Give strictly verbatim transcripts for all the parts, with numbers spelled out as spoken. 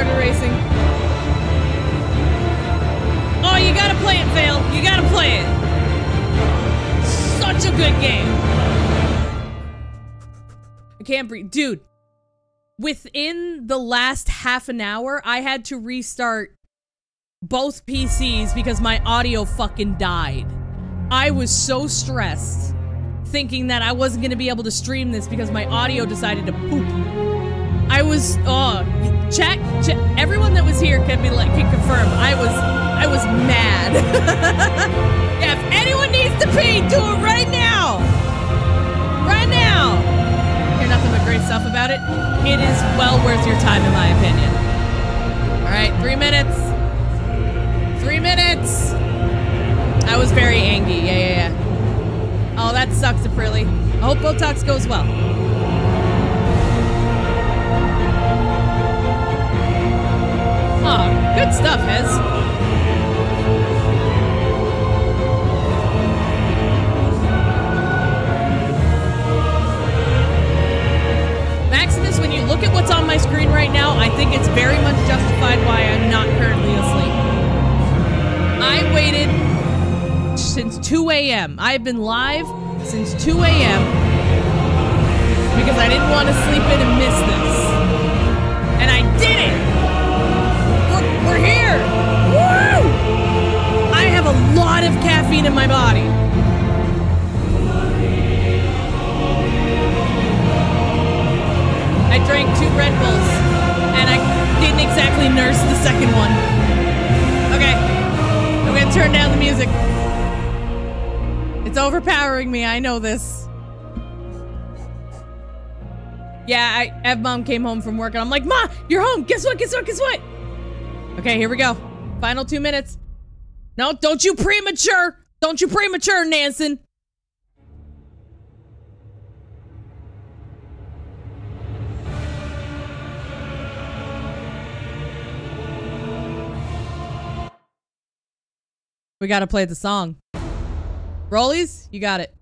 started racing. Oh, you gotta play it, Vale. You gotta play it. Such a good game. I can't breathe. Dude, within the last half an hour, I had to restart both P Cs because my audio fucking died. I was so stressed thinking that I wasn't gonna be able to stream this because my audio decided to poop. I was, oh, chat, chat everyone that was here can be like, can confirm, I was, I was mad. Yeah, if anyone needs to pee, do it right now. Right now. I hear nothing but great stuff about it. It is well worth your time, in my opinion. All right, three minutes. Three minutes. I was very angry. Yeah, yeah, yeah. Oh, that sucks, Aprilly. I hope Botox goes well. Oh, good stuff, Hez. Maximus, when you look at what's on my screen right now, I think it's very much justified why I'm not currently asleep. I waited since two A M I've been live since two A M because I didn't want to sleep in and miss this. And I did it! We're, we're here! Woo! I have a lot of caffeine in my body. I drank two Red Bulls and I didn't exactly nurse the second one. Okay. I'm gonna turn down the music. It's overpowering me, I know this. Yeah, I, Ev-Mom came home from work and I'm like, Ma, you're home, guess what, guess what, guess what? Okay, here we go. Final two minutes. No, don't you premature, don't you premature, Nansen. We gotta play the song. Rollies, you got it.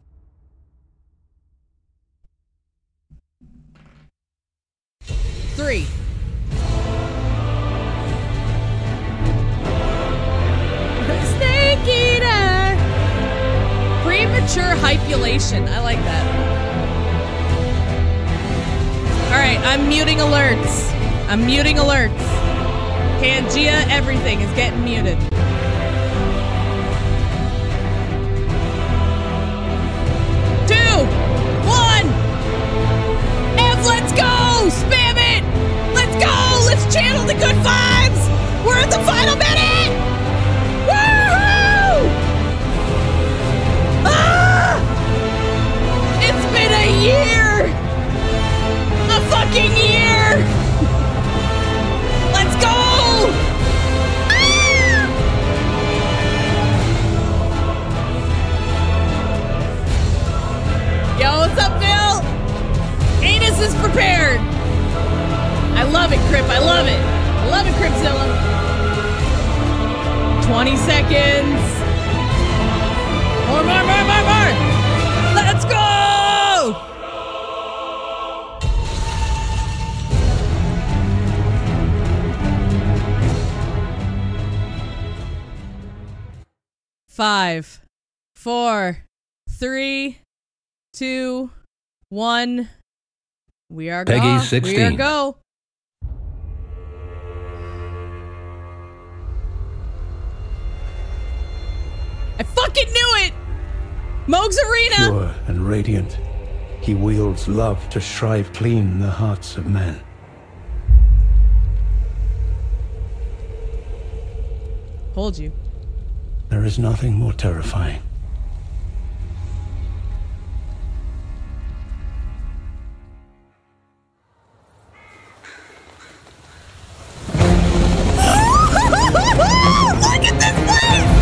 Three. Snake Eater! Premature hypulation. I like that. Alright, I'm muting alerts. I'm muting alerts. Pangea, everything is getting muted. One! Ev, let's go! Spam it! Let's go! Let's channel the good vibes! We're at the final minute! Woohoo! Ah! It's been a year! A fucking year! Let's go! Ah! Yo, what's up, Bill? Anus is prepared. I love it, Crip. I love it. I love it, Cripzilla. twenty seconds. More, more, more, more, more. Let's go! Five, four, three, two, one. We are Peggy gone. sixteen. We are go. I fucking knew it. Moog's Arena. Pure and radiant, he wields love to shrive clean the hearts of men. Hold you. There is nothing more terrifying. Look at this place!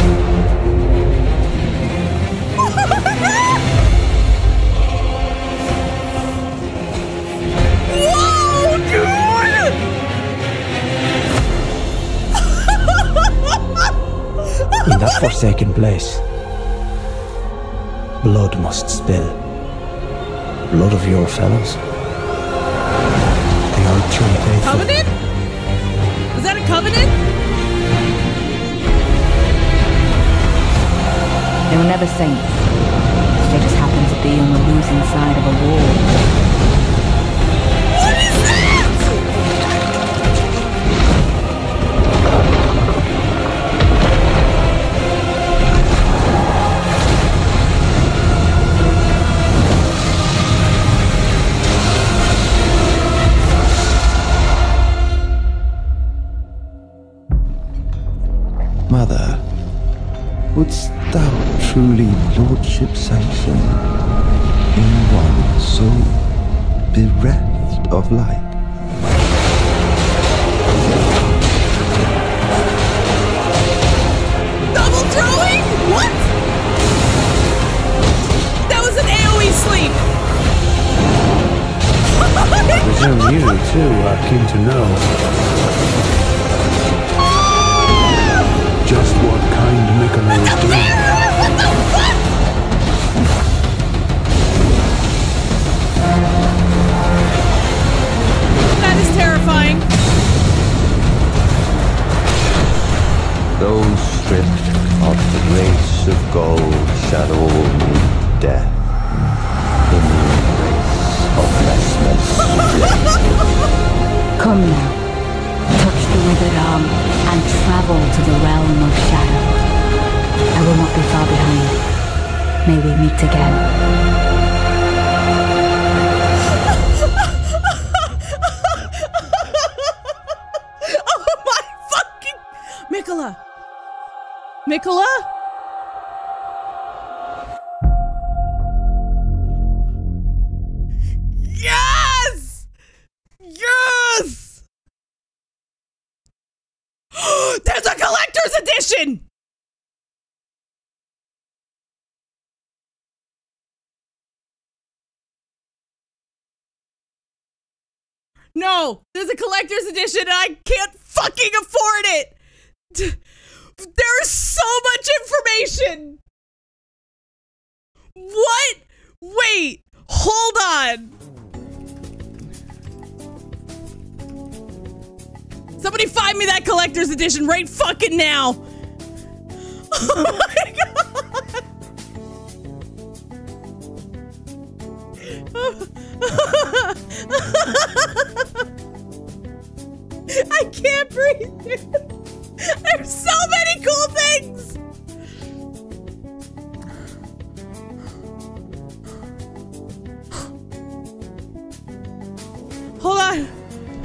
Whoa, dude! In that forsaken place, blood must spill. Blood of your fellows. They are truly faithful. Coming in? Covenant? They were never saints. They just happened to be on the losing side of a war. What is Mother, wouldst thou truly lordship sanction in one so bereft of light? Double throwing? What? That was an AoE sleep! I presume you too are keen to know just what kind Miquella is doing. What the fuck? That is terrifying. Those stripped of the grace of gold shall all meet death in the embrace of Messmer. Come now. Touch the withered arm and travel to the realm of shadow. I will not be far behind. May we meet again. Oh my fucking... Miquella! Miquella? No, there's a collector's edition and I can't fucking afford it. There is so much information. What? Wait, hold on. Somebody find me that collector's edition right fucking now. Oh my god! I can't breathe, dude. There's so many cool things! Hold on.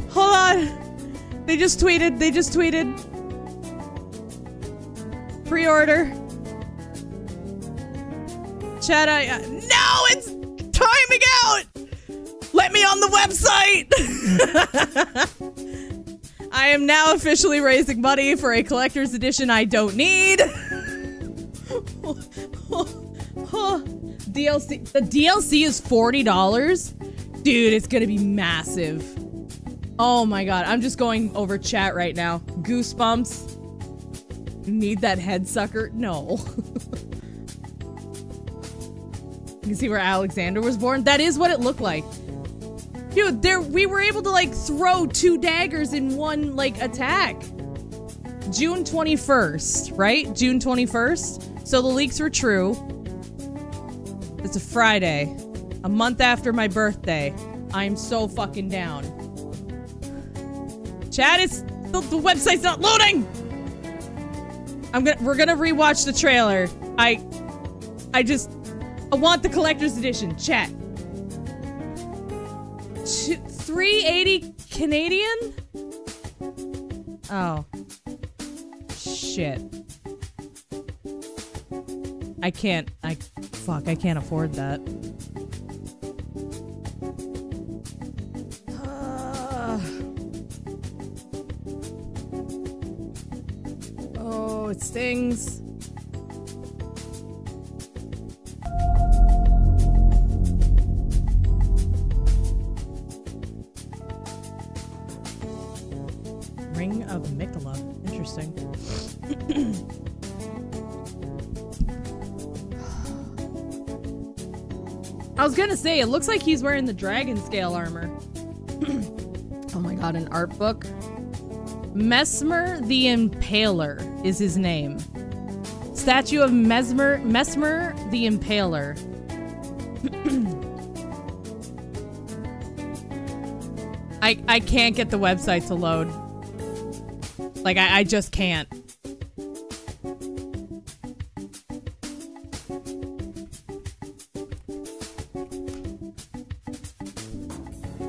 Hold on. They just tweeted. They just tweeted. Pre-order. Chat, I... Uh, no! It's timing out! Let me on the website! I am now officially raising money for a collector's edition I don't need. oh, oh, oh. D L C. The D L C is forty dollars? Dude, it's gonna be massive. Oh my god. I'm just going over chat right now. Goosebumps. Need that head sucker? No. You can see where Alexander was born. That is what it looked like. Dude, there we were able to like throw two daggers in one like attack. June twenty-first, right? June twenty-first. So the leaks were true. It's a Friday. A month after my birthday. I'm so fucking down. Chat, it's the, the website's not loading! I'm gonna- we're gonna rewatch the trailer. I- I just- I want the collector's edition. Chat. Ch- three eighty Canadian? Oh. Shit. I can't- I- fuck, I can't afford that. Oh, it stings. Ring of Miquella. Interesting. I was gonna say, it looks like he's wearing the dragon scale armor. Oh my god, an art book? Messmer the Impaler is his name. Statue of Messmer, Messmer the Impaler. I, I can't get the website to load. Like, I, I just can't.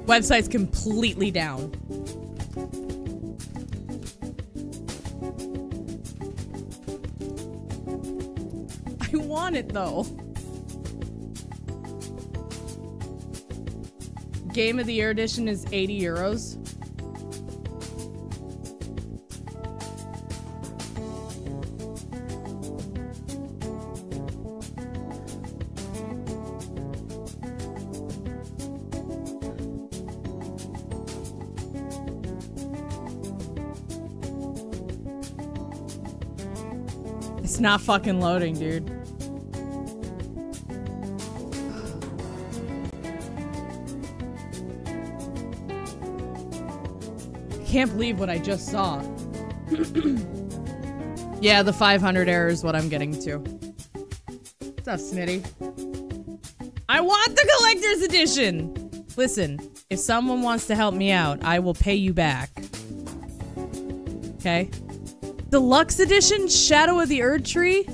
Website's completely down. I want it though. Game of the Year edition is eighty euros. It's not fucking loading, dude. I can't believe what I just saw. Yeah, the five hundred error is what I'm getting to. What's up, Smitty? I want the collector's edition! Listen, if someone wants to help me out, I will pay you back. Okay? Deluxe edition, Shadow of the Erdtree.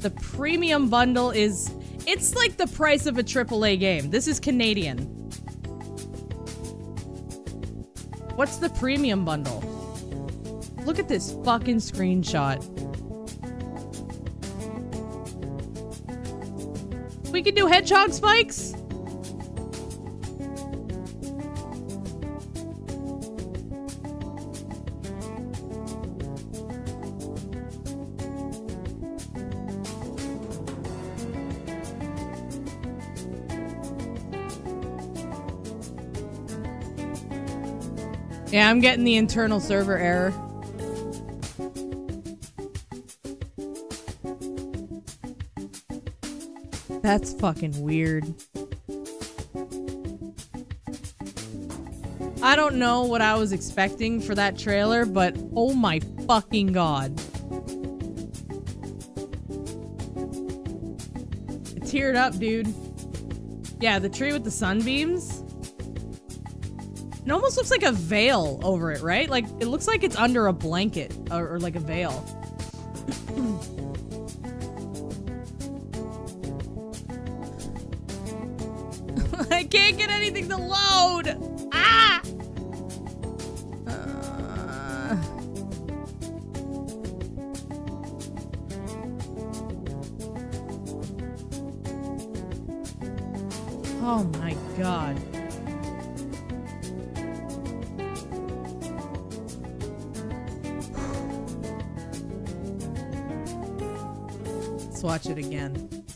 The premium bundle is, it's like the price of a triple A game. This is Canadian. What's the premium bundle? Look at this fucking screenshot. We can do hedgehog spikes? Yeah, I'm getting the internal server error. That's fucking weird. I don't know what I was expecting for that trailer, but oh my fucking god. It teared up, dude. Yeah, the tree with the sunbeams. It almost looks like a veil over it, right? Like, it looks like it's under a blanket, or, or like a veil. I can't get anything to load! Ah! Uh... Oh my god. Let's watch it again.